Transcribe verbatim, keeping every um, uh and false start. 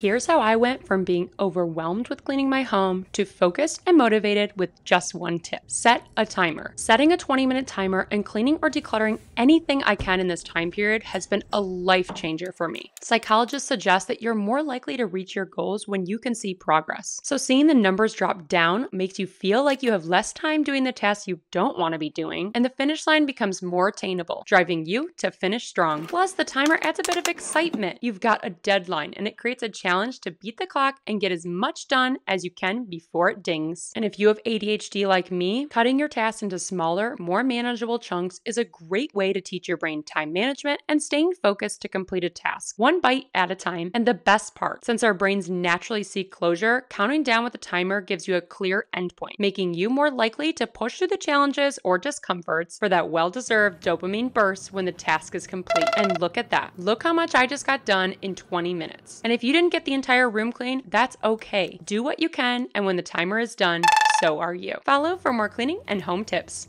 Here's how I went from being overwhelmed with cleaning my home to focused and motivated with just one tip. Set a timer. Setting a twenty minute timer and cleaning or decluttering anything I can in this time period has been a life changer for me. Psychologists suggest that you're more likely to reach your goals when you can see progress. So seeing the numbers drop down makes you feel like you have less time doing the tasks you don't want to be doing, and the finish line becomes more attainable, driving you to finish strong. Plus, the timer adds a bit of excitement. You've got a deadline, and it creates a challenge challenge to beat the clock and get as much done as you can before it dings. And if you have A D H D like me, cutting your tasks into smaller, more manageable chunks is a great way to teach your brain time management and staying focused to complete a task, one bite at a time. And the best part, since our brains naturally seek closure, counting down with the timer gives you a clear endpoint, making you more likely to push through the challenges or discomforts for that well-deserved dopamine burst when the task is complete. And look at that. Look how much I just got done in twenty minutes. And if you didn't get the entire room clean, that's okay. Do what you can, and when the timer is done, so are you. Follow for more cleaning and home tips.